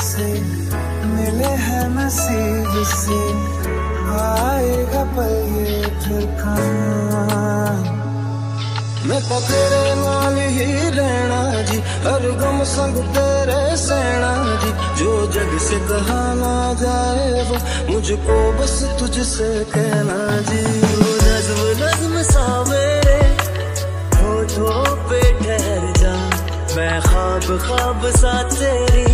से मिले हैं नसीब से, आएगा पल ये फिर मैं तो तेरे नाल ही रहना जी, हर गम संग तेरे सहना जी। जो जग से कहा ना जाए वो मुझको बस तुझसे कहना जी। वो नज्म नज्म सा मेरे होठों पे ठहर जा, मैं ख्वाब ख्वाब सा तेरी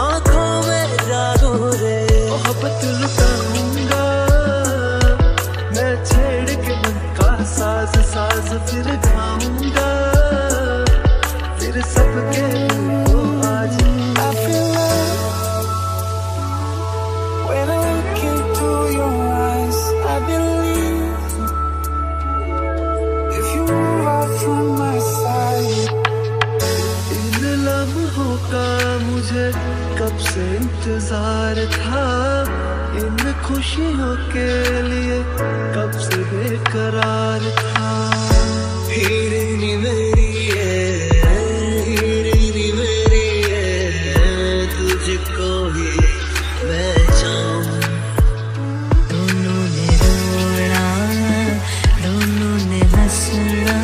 आँखों में जागो रे। मोहब्बत लुटाऊंगा मैं छेड़ के मन का साज साज, फिर गाऊंगा फिर सबके आज। I feel love when I look into your eyes, I believe if you are from my side। लम्हों का मुझे कब से इंतजार था, इन खुशियों के लिए कब से बेकरार था। हीरे मेरी है, हीरे मेरी है, तुझको ही मैं चाहूँ। दोनों ने रोना, दोनों ने हंसना,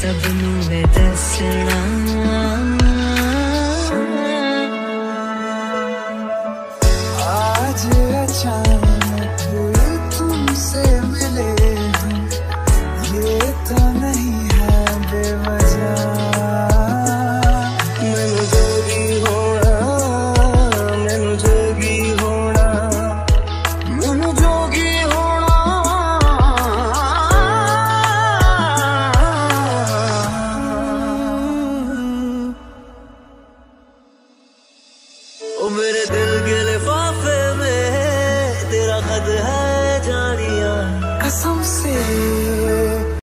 सबनों में दसना। तुमसे मिले ये तो नहीं है बेवजह, मैनू जोगी होना, मैनू जोगी होना, मैनू जोगी होना। ओ मेरे दिल के लिफाफे में तेरा खत है जानिया कसम से।